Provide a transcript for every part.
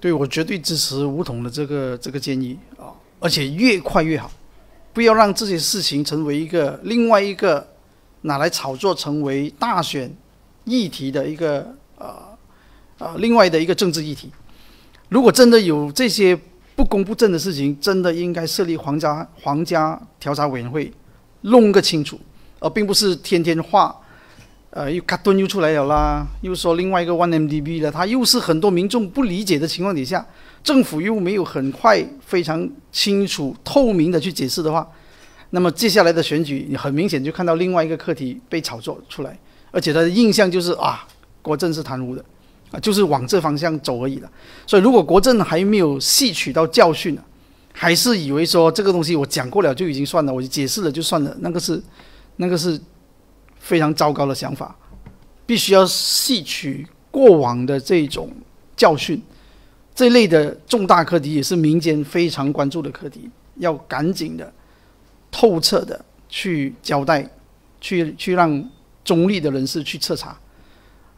对，我绝对支持吴统的这个建议啊，而且越快越好，不要让这些事情成为一个另外一个拿来炒作成为大选议题的一个另外的一个政治议题。如果真的有这些不公不正的事情，真的应该设立皇家调查委员会，弄个清楚，而并不是天天画。 又卡顿又出来了啦，又说另外一个 OneMDB 了，它又是很多民众不理解的情况底下，政府又没有很快非常清楚透明的去解释的话，那么接下来的选举，你很明显就看到另外一个课题被炒作出来，而且它的印象就是啊，国政是贪污的，啊，就是往这方向走而已了。所以如果国政还没有吸取到教训呢，还是以为说这个东西我讲过了就已经算了，我解释了就算了，那个是。 非常糟糕的想法，必须要吸取过往的这种教训。这类的重大课题也是民间非常关注的课题，要赶紧的、透彻的去交代，去让中立的人士去彻查。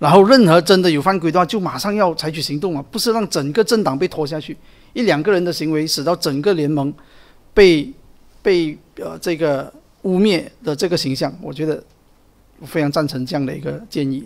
然后，任何真的有犯规的话，就马上要采取行动啊！不是让整个政党被拖下去，一两个人的行为使到整个联盟被这个污蔑的这个形象，我觉得。 我非常赞成这样的一个建议。